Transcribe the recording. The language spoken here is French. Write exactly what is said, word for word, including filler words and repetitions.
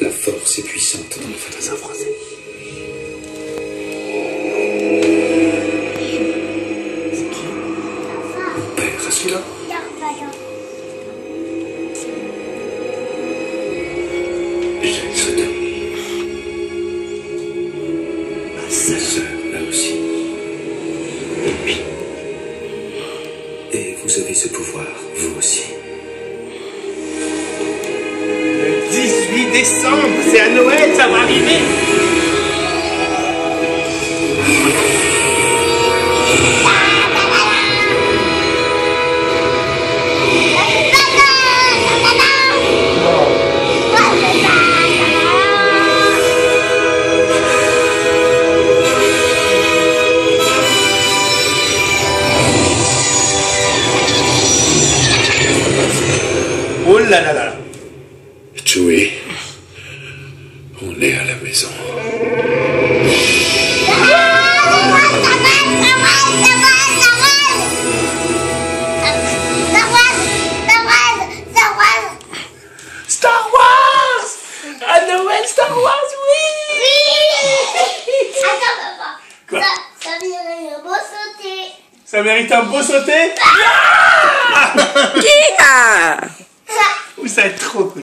La force est puissante dans le fantassin français. Mon père à celui-là. J'ai ce dame. Ma sœur, là aussi. Et vous avez ce pouvoir, vous aussi. dix-huit décembre, c'est à Noël, ça va arriver. Oh là là là. Joey, on est à la maison. Star Wars! À Noël, Star Wars, oui! Oui! Attends, papa. Ça mérite un beau sauté. Ça mérite un beau sauté? Ah! Yeah! Vous êtes trop cool.